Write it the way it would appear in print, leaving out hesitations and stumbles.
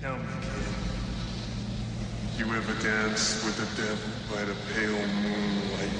Tell me, you ever danced with the devil by the pale moonlight?